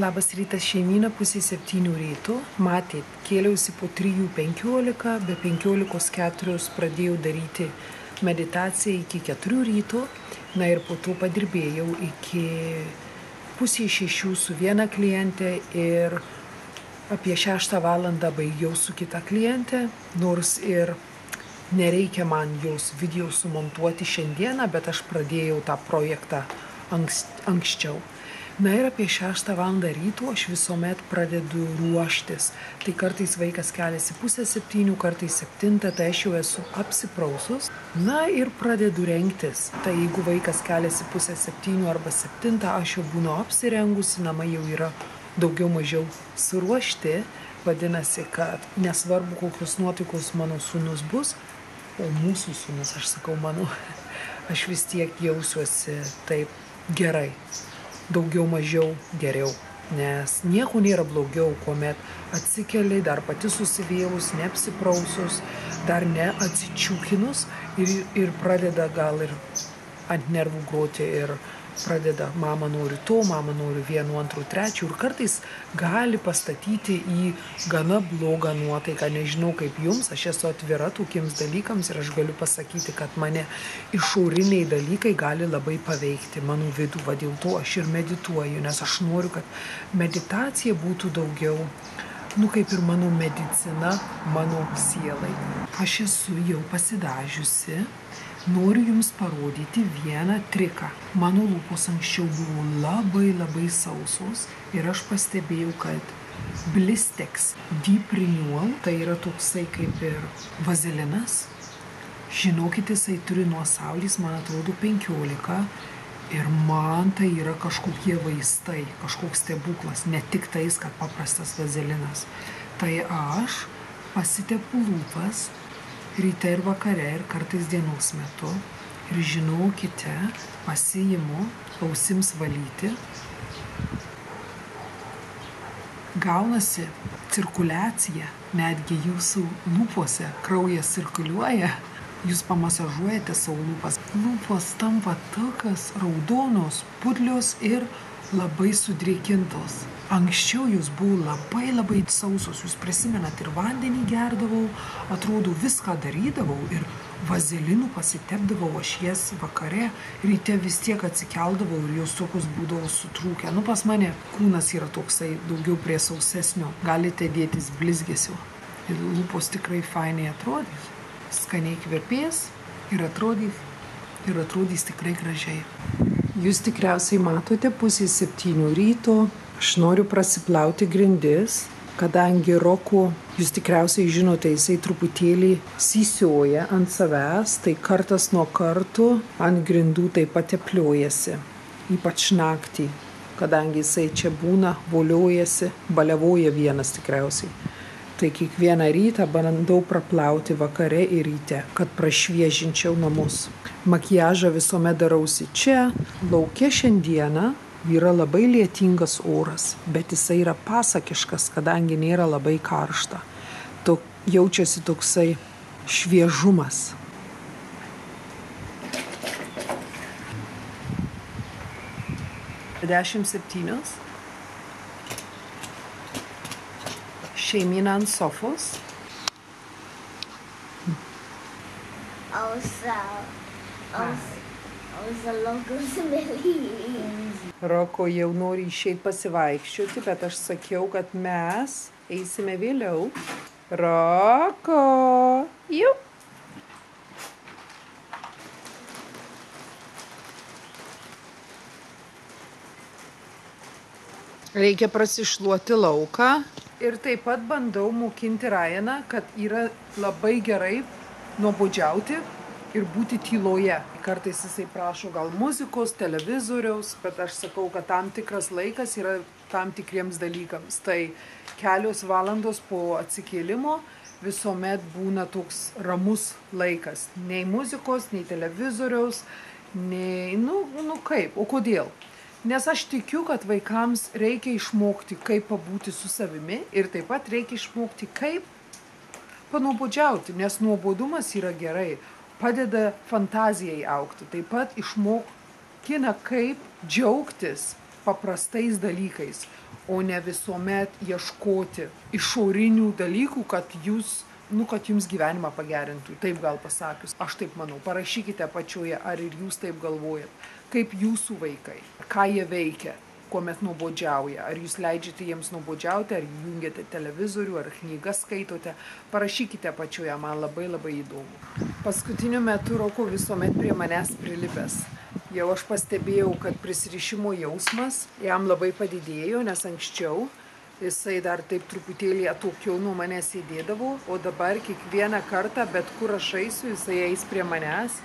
Labas rytas šeimyną, pusė 7 ryto. Matėt, kėliausi po 3:15, be 15:04 pradėjau daryti meditaciją iki 4 ryto. Na ir po to padirbėjau iki pusė 6 su viena kliente ir apie 6 valandą baigiau su kita kliente. Nors ir nereikia man jos video sumontuoti šiandieną, bet aš pradėjau tą projektą anksčiau. Na ir apie 6 valandą ryto aš visuomet pradedu ruoštis. Tai kartais vaikas keliasi pusę 7, kartais 7, tai aš jau esu apsiprausus. Na ir pradedu rengtis. Tai jeigu vaikas keliasi pusę 7 arba 7, aš jau būnu apsirengusi, namai jau yra daugiau mažiau suruošti. Vadinasi, kad nesvarbu, kokios nuotaikos mano sūnus bus, o mūsų sūnus, aš sakau mano, aš vis tiek jausiuosi taip gerai. Daugiau mažiau geriau, nes nieko nėra blogiau, kuomet atsikeli, dar pati susivėlus, neapsiprausus, dar neatsičiūkinus ir pradeda gal ir ant nervų groti ir pradeda mama nori to, mama nori 1, 2, 3 ir kartais gali pastatyti į gana blogą nuotaiką. Nežinau kaip jums, aš esu atvira tokiems dalykams ir aš galiu pasakyti, kad mane išoriniai dalykai gali labai paveikti mano vidų, va dėl to aš ir medituoju, nes aš noriu, kad meditacija būtų daugiau, nu kaip ir mano medicina, mano sielai. Aš esu jau pasidažiusi. Noriu jums parodyti vieną triką. Mano lūpos anksčiau buvo labai sausos ir aš pastebėjau, kad Blistex Deep Renewal, tai yra toksai kaip ir vazelinas. Žinokit, jisai turi nuo saulės, man atrodo, 15 ir man tai yra kažkokie vaistai, kažkoks stebuklas, ne tik tais, kad paprastas vazelinas. Tai aš pasitepu lūpas ryte ir vakare ir kartais dienos metu ir žinokite, pasiimu ausims valyti. Gaunasi cirkuliacija, netgi jūsų lūpose kraujas cirkuliuoja. Jūs pamasažuojate savo lūpas. Lūpos tampa tokios raudonos, pudlios ir labai sudrėkintos. Anksčiau jūs buvo labai sausos, jūs prisimenat ir vandenį gerdavau, atrodo viską darydavau ir vazelinų pasitepdavau aš jas vakare, ryte vis tiek atsikeldavau ir jos tokios būdavo sutrūkę. Nu pas mane kūnas yra toksai daugiau prie sausesnio, galite dėtis blizgesio ir lūpos tikrai fainai atrodys, skaniai kvepės ir atrodys tikrai gražiai. Jūs tikriausiai matote pusė 7 ryto. Aš noriu prasiplauti grindis, kadangi Roku, jūs tikriausiai žinote, jisai truputėlį sisioja ant savęs, tai kartas nuo karto ant grindų taip pat tepliojasi, ypač naktį, kadangi jisai čia būna, voliojasi, baliavoja vienas tikriausiai. Tai kiekvieną rytą bandau praplauti vakare ir ryte, kad prašviežinčiau namus. Makiažą visuomet darausi čia, lauke šiandieną. Yra labai lietingas oras, bet jisai yra pasakiškas, kadangi nėra labai karšta. Jaučiasi toksai šviežumas. Be 6:50. Šeimyna ant sofos. Roko jau nori išeiti pasivaikščioti, bet aš sakiau, kad mes eisime vėliau. Roko! Jau! Reikia prasišluoti lauką. Ir taip pat bandau mokinti Ryaną, kad yra labai gerai nuobodžiauti ir būti tyloje. Kartais jisai prašo gal muzikos, televizoriaus, bet aš sakau, kad tam tikras laikas yra tam tikriems dalykams. Tai kelios valandos po atsikėlimo visuomet būna toks ramus laikas. Nei muzikos, nei televizoriaus, nei... Nu kaip, o kodėl? Nes aš tikiu, kad vaikams reikia išmokti, kaip pabūti su savimi ir taip pat reikia išmokti, kaip panuobodžiauti, nes nuobodumas yra gerai. Padeda fantazijai augti. Taip pat išmokina, kaip džiaugtis paprastais dalykais, o ne visuomet ieškoti išorinių dalykų, kad jūs, kad jums gyvenimą pagerintų. Taip gal pasakius, aš taip manau. Parašykite apačioje, ar ir jūs taip galvojat. Kaip jūsų vaikai, ką jie veikia, kuomet nuobodžiauja. Ar jūs leidžiate jiems nuobodžiauti, ar jungiate televizorių, ar knygas skaitote. Parašykite apačioje, man labai labai įdomu. Paskutiniu metu Roku visuomet prie manęs prilipęs. Jau aš pastebėjau, kad prisirišimo jausmas jam labai padidėjo, nes anksčiau jisai dar taip truputėlį atokiau nuo manęs sėdėdavo, o dabar kiekvieną kartą, bet kur aš eisiu, jisai eis prie manęs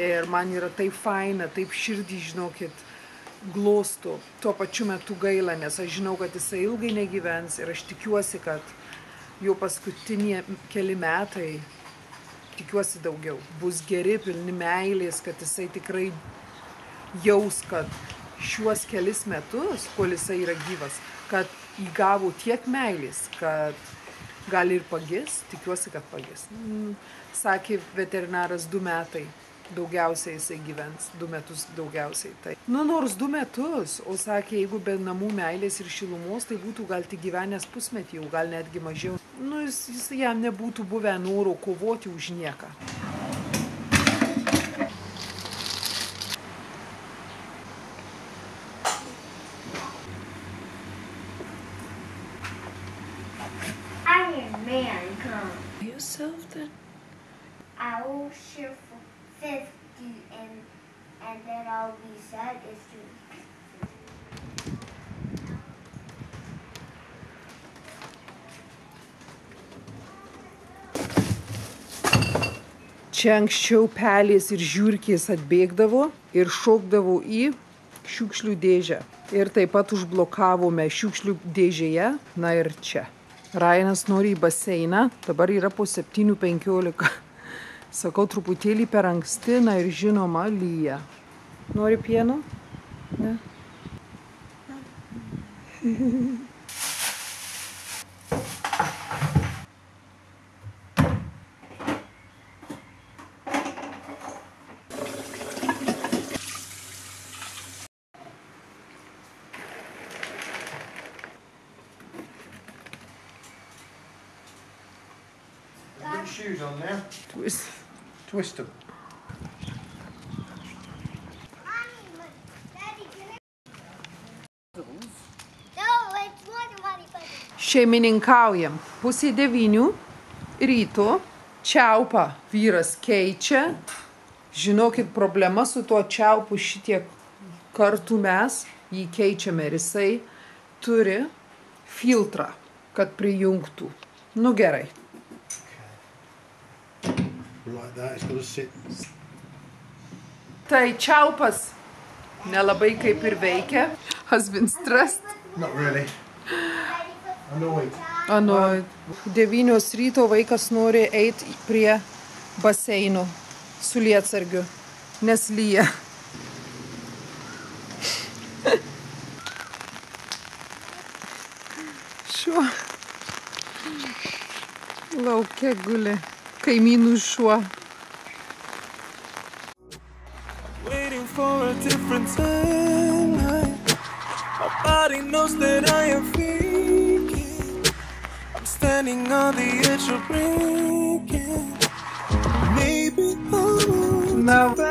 ir man yra taip faina, taip širdį, žinokit, glosto. Tuo pačiu metu gaila, nes aš žinau, kad jisai ilgai negyvens ir aš tikiuosi, kad jau paskutiniai keli metai, tikiuosi daugiau, bus geri, pilni meilės, kad jisai tikrai jaus, kad šiuos kelis metus, kol jisai yra gyvas, kad įgavo tiek meilės, kad gali ir pagis, tikiuosi, kad pagis. Sakė veterinaras 2 metai, daugiausiai jisai gyvens, 2 metus daugiausiai. Tai. Nors 2 metus, o sakė, jeigu be namų meilės ir šilumos, tai būtų gal tik gyvenęs pusmetį, jau gal netgi mažiau. Jis jam nebūtų buvę noro kovoti už nieką. Man come. You something? I'll shift for 50 and then I'll be sad as you. Čia anksčiau pelės ir žiurkės atbėgdavo ir šokdavo į šiukšlių dėžę. Ir taip pat užblokavome šiukšlių dėžėje, na ir čia. Ryanas nori į baseiną, dabar yra po 7:15. Sakau, truputėlį per anksti, na ir žinoma, lyja. Nori pieno? Ne? Shoes on there. Twist them. Šeimininkaujam. 8:30 ryto. Čiaupą vyras keičia. Žinokit, problema su tuo čiaupu šitiek kartų mes jį keičiame ir jisai turi filtrą, kad prijungtų. Nu gerai. Tai čiaupas nelabai kaip ir veikia. Has been stressed. Not really. Annoyed. Annoyed. 9 ryto vaikas nori eiti prie baseinų su lietsargiu, nes lyja. Šuo laukia guli. Kaimynų šuo. Na,